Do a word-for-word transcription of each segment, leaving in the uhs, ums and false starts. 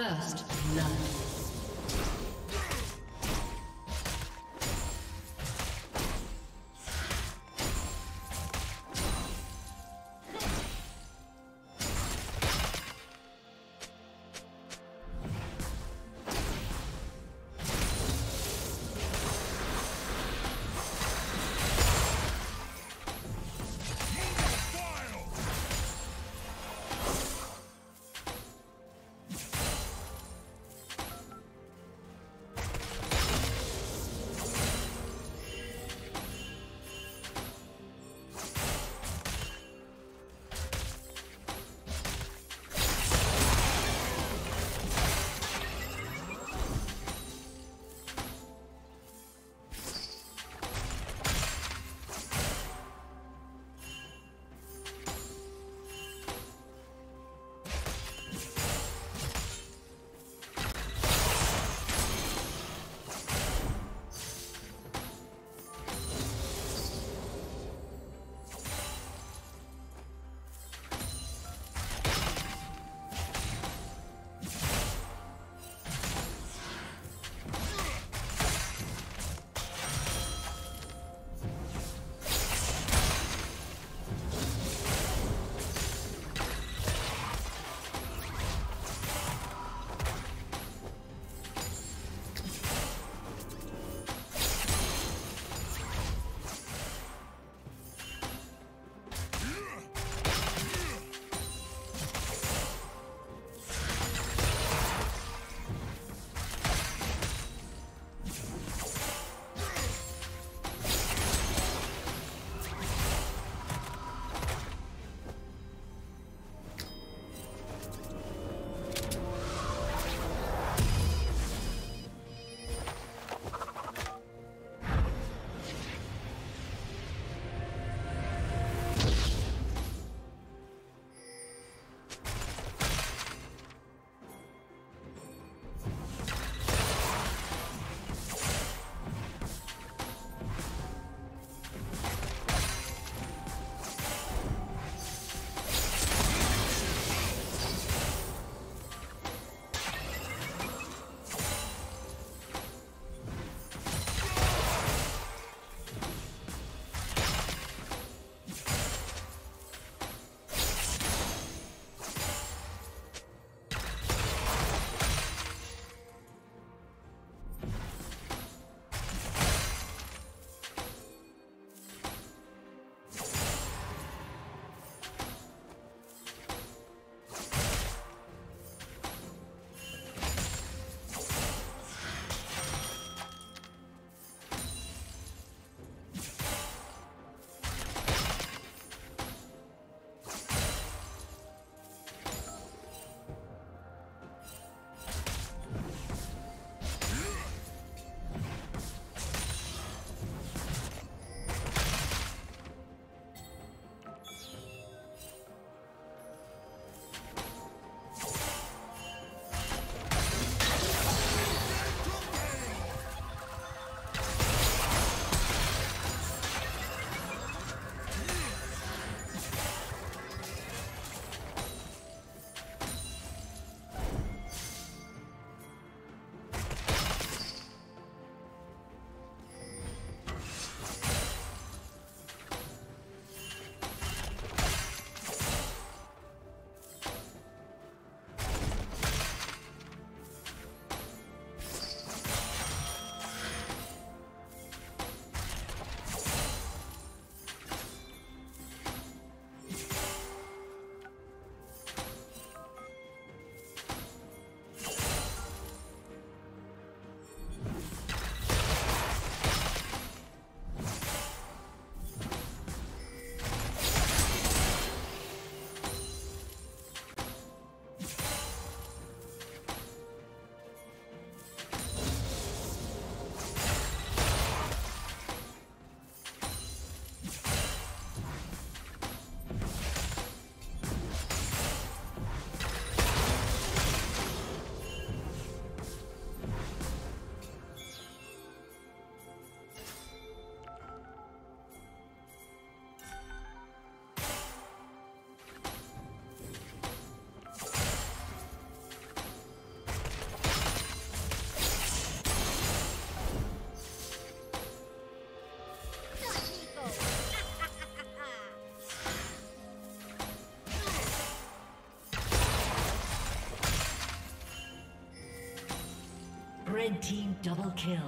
First love. Team double kill.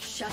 Shut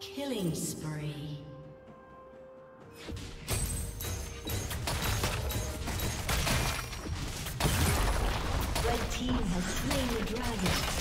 Killing spree. Red team has slain the dragon.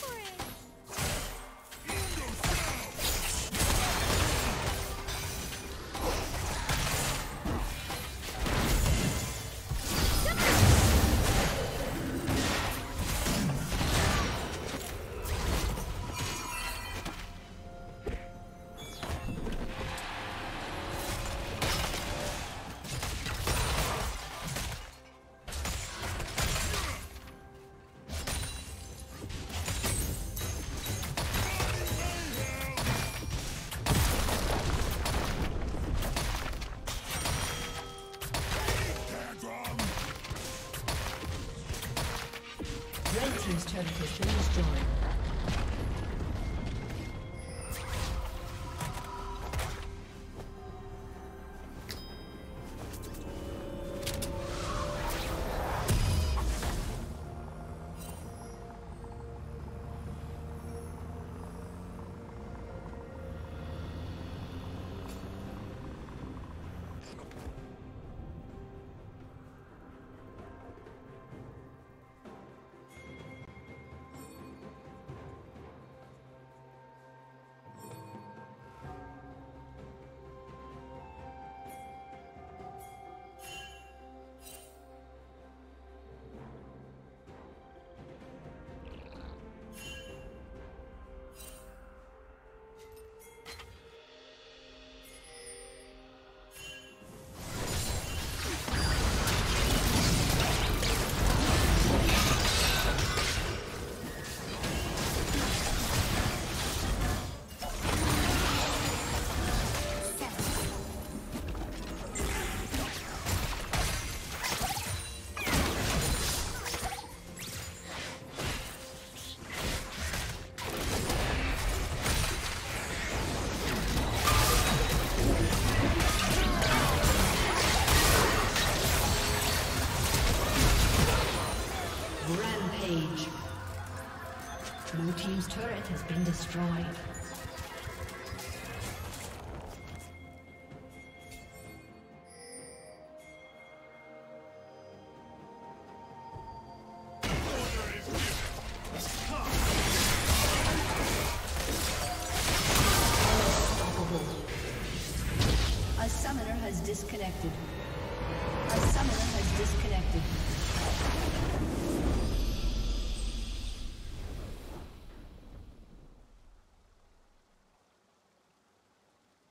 free. His turret has been destroyed. Blue team's turret has been destroyed. Unstoppable. A summoner has disconnected. A summoner has disconnected.